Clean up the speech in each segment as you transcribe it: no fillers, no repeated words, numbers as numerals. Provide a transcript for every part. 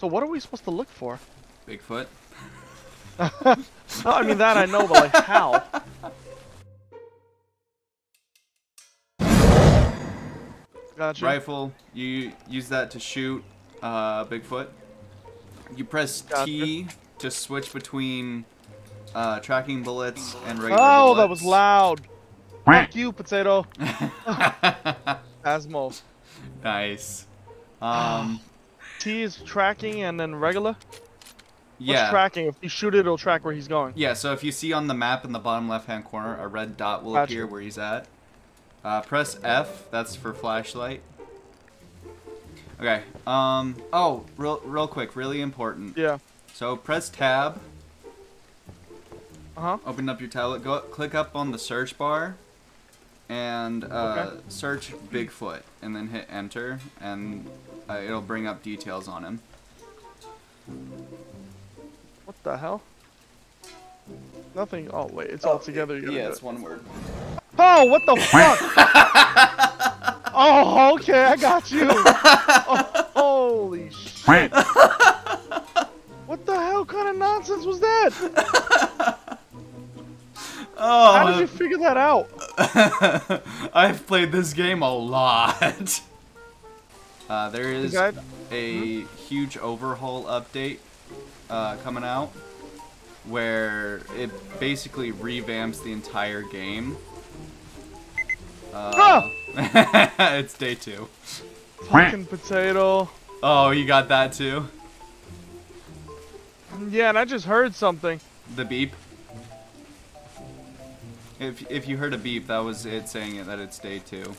So what are we supposed to look for? Bigfoot. No, I mean that I know, but like how? Gotcha. Rifle, you use that to shoot Bigfoot. You press T to switch between tracking bullets and regular bullets. Oh, that was loud. Fuck you, potato. Asmo. Nice. T is tracking and then regular? Yeah. What's tracking? If you shoot it, it'll track where he's going. Yeah, so if you see on the map in the bottom left-hand corner, a red dot will appear where he's at. Press F. That's for flashlight. Okay. Oh, real quick. Really important. Yeah. So press Tab. Open up your tablet. Go click up on the search bar, and search Bigfoot, and then hit Enter, and it'll bring up details on him. What the hell? Nothing. Oh wait, it's all together. Yeah, it's one word. Oh, what the fuck? Oh, okay, I got you. Oh, holy shit. What the hell kind of nonsense was that? Oh, how did you figure that out? I've played this game a lot. There is a huge overhaul update coming out where it basically revamps the entire game. It's day 2. Fucking potato. Oh, you got that too? Yeah, and I just heard something. The beep. If you heard a beep, that was it saying that it's day 2.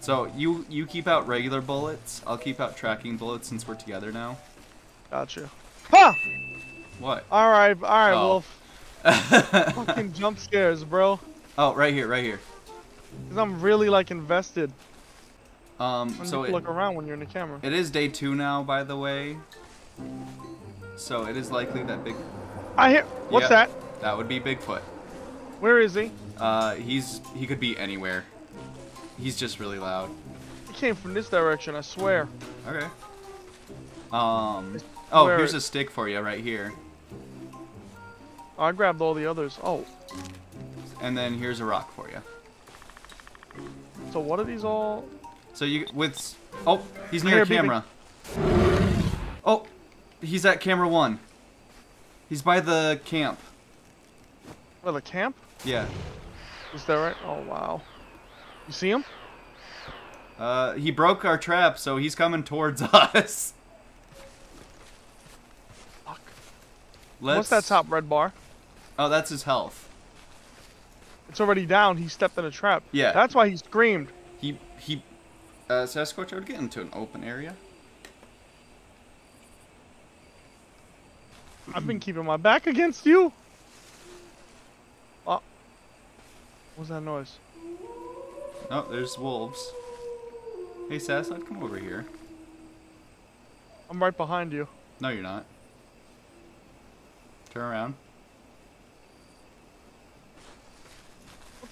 So you keep out regular bullets. I'll keep out tracking bullets since we're together now. Gotcha. Ha! What? All right, Wolf. Fucking jump scares, bro. Oh, right here. Cause I'm really like invested. So you look around when you're in the camera. It is day 2 now, by the way. So it is likely that Big. I hear. What's that? That would be Bigfoot. Where is he? He could be anywhere. He's just really loud. He came from this direction, I swear. Okay. Oh, here's a stick for you right here. I grabbed all the others. Oh. And then here's a rock for you. So what are these all? So you with oh he's near camera. Oh, he's at camera 1. He's by the camp. By the camp? Yeah. Is that right? Oh wow. You see him? He broke our trap, so he's coming towards us. Fuck. What's that top red bar? Oh, that's his health. It's already down. He stepped in a trap. Yeah. That's why he screamed. Sasquatch, I would get into an open area. I've been keeping my back against you. Oh. What's that noise? Oh, there's wolves. Hey, Sasquatch, come over here. I'm right behind you. No, you're not. Turn around.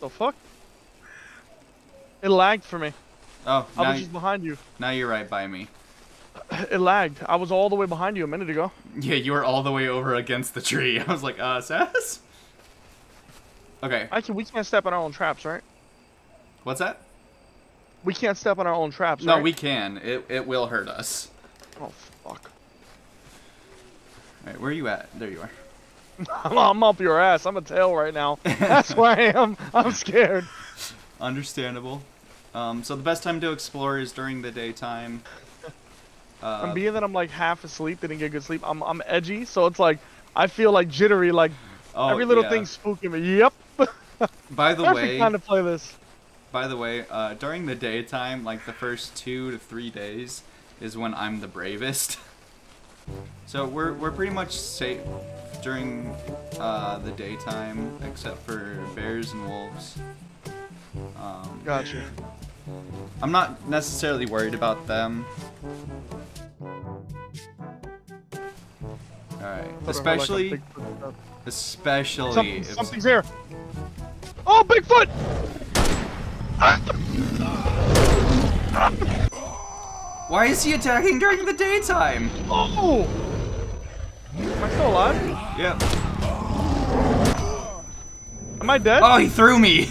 The fuck? It lagged for me. Oh, I was just behind you. Now you're right by me. It lagged. I was all the way behind you a minute ago. Yeah, you were all the way over against the tree. I was like, Sass? Okay. We can't step on our own traps, right? What's that? We can't step on our own traps, right? No, we can. It will hurt us. Oh, fuck. Alright, where are you at? There you are. I'm up your ass. I'm a tail right now. That's where I am. I'm scared. Understandable. So the best time to explore is during the daytime. I'm being that I'm like half asleep, didn't get good sleep. I'm edgy, so it's like I feel like jittery, like every little thing's spooking me. Yep. By the way, kind of play this. By the way, during the daytime, like the first 2 to 3 days, is when I'm the bravest. So we're pretty much safe during the daytime, except for bears and wolves. Gotcha. I'm not necessarily worried about them. Alright. Especially something's here. Oh, Bigfoot! Why is he attacking during the daytime? Oh! Am I still alive? Yep. Am I dead? Oh, he threw me!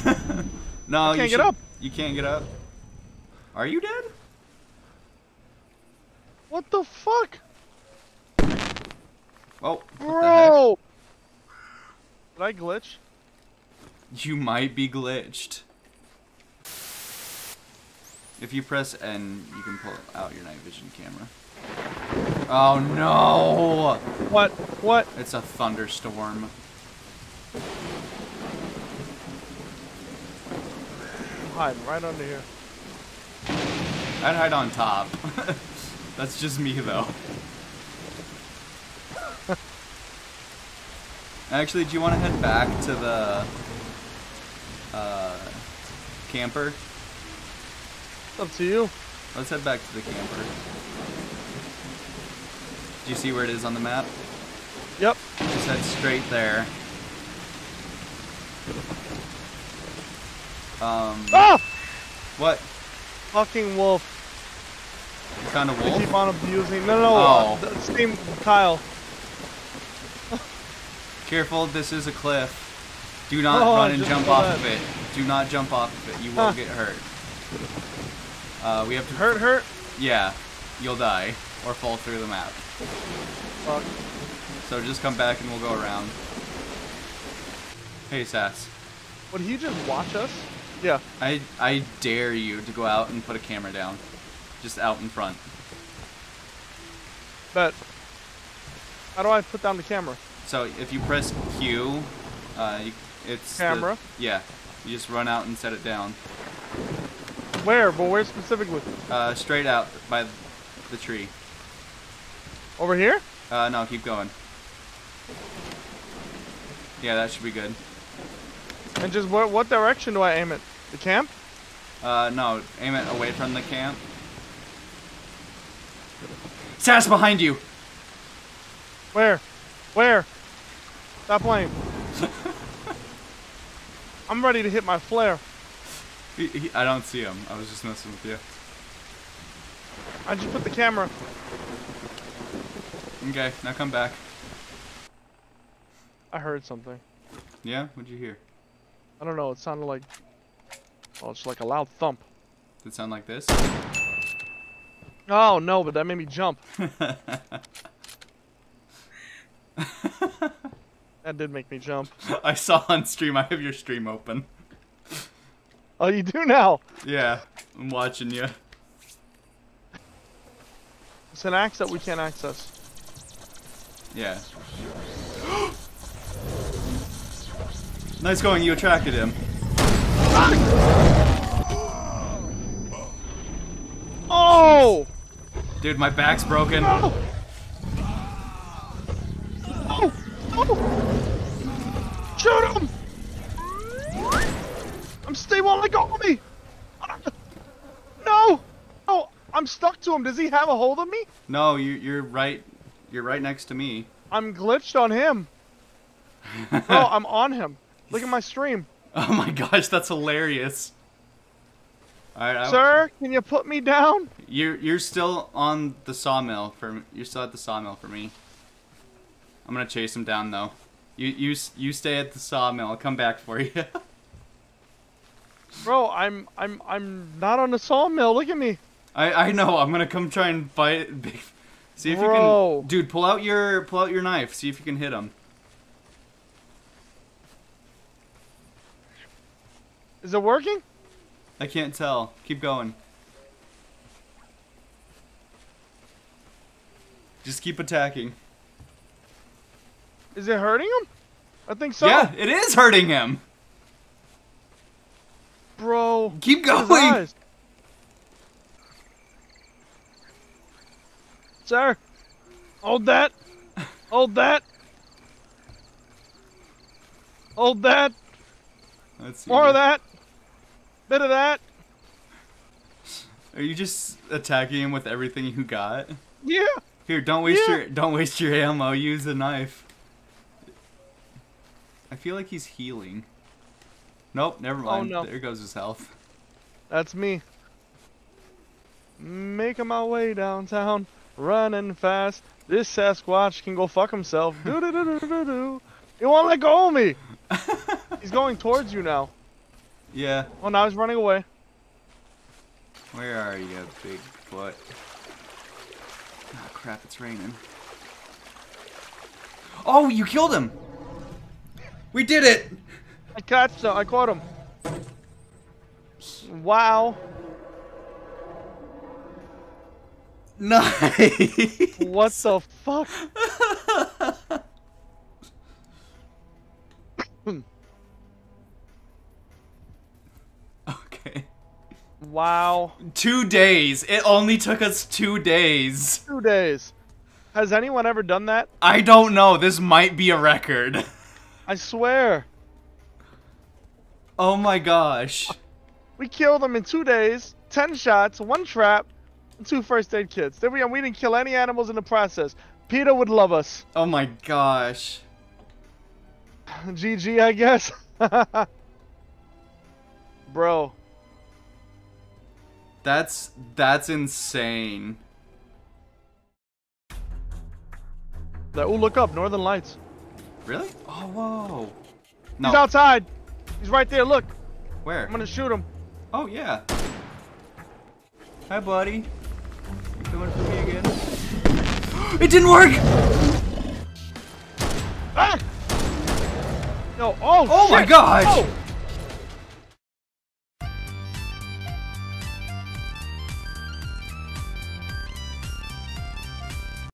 No, I can't get up. You can't get up. Are you dead? What the fuck? Oh, bro! Did I glitch? You might be glitched. If you press N, you can pull out your night vision camera. Oh no! What? What? It's a thunderstorm. Hide right under here. I'd hide on top. That's just me though. Actually, do you want to head back to the camper? It's up to you. Let's head back to the camper. Do you see where it is on the map? Yep. Just head straight there. Ah! What? Fucking wolf. You found a wolf? I keep on abusing. No, no, no. Oh. Same Kyle. Careful, this is a cliff. Do not run and jump off of it. Do not jump off of it. You will get hurt. We have to hurt. Yeah, you'll die or fall through the map. Fuck. So just come back and we'll go around. Hey, Sass. Would he just watch us? Yeah. I dare you to go out and put a camera down, just out in front. But how do I put down the camera? So if you press Q, it's camera. Yeah, you just run out and set it down. Where? But where specifically? Straight out by the tree. Over here? No, keep going. Yeah, that should be good. And just what direction do I aim it? The camp? No, aim it away from the camp. Sass behind you. Where? Where? Stop playing. I'm ready to hit my flare. I don't see him. I was just messing with you. I just put the camera. Okay, now come back. I heard something. Yeah? What'd you hear? I don't know. It sounded like... Oh, it's like a loud thump. Did it sound like this? Oh, no, but that made me jump. That did make me jump. I saw on stream. I have your stream open. Oh, you do now? Yeah, I'm watching you. It's an axe that we can't access. Yeah. Nice going. You attracted him. Oh! Dude, my back's broken. No! Oh! Shoot him! I'm stay while they got me! No! Oh, I'm stuck to him. Does he have a hold of me? No, you're right. You're right next to me. I'm glitched on him. Oh, I'm on him. Look at my stream. Oh my gosh, that's hilarious. All right, sir, can you put me down? You're still on the sawmill for. You're still at the sawmill for me. I'm gonna chase him down though. You stay at the sawmill. I'll come back for you. Bro, I'm not on the sawmill. Look at me. I know. I'm gonna come try and fight. See if you can, dude. Pull out your knife. See if you can hit him. Is it working? I can't tell. Keep going. Just keep attacking. Is it hurting him? I think so. Yeah, it is hurting him. Bro, keep going, sir. Hold that. Hold that. Hold that. Let's see. More of that. Bit of that. Are you just attacking him with everything you got? Yeah. Here, don't waste your ammo. Use the knife. I feel like he's healing. Nope, never mind. Oh, no. There goes his health. That's me. Making my way downtown, running fast. This Sasquatch can go fuck himself. Do do do do do. He won't let go of me. He's going towards you now. Yeah. Oh, now he's running away. Where are you, big butt? Oh crap! It's raining. Oh, you killed him. We did it. I caught him. Wow. Nice. What the fuck? Okay. Wow. 2 days. It only took us 2 days. 2 days. Has anyone ever done that? I don't know. This might be a record. I swear. Oh my gosh. We killed him in 2 days. 10 shots. 1 trap. 2 first aid kits. There we go. We didn't kill any animals in the process. Peter would love us. Oh my gosh. GG, I guess. Bro. That's insane. Oh, look up. Northern Lights. Really? Oh, whoa. No. He's outside. He's right there. Look. Where? I'm going to shoot him. Oh, yeah. Hi, buddy. You coming for me again? It didn't work! Ah! No, oh shit! My gosh! Oh.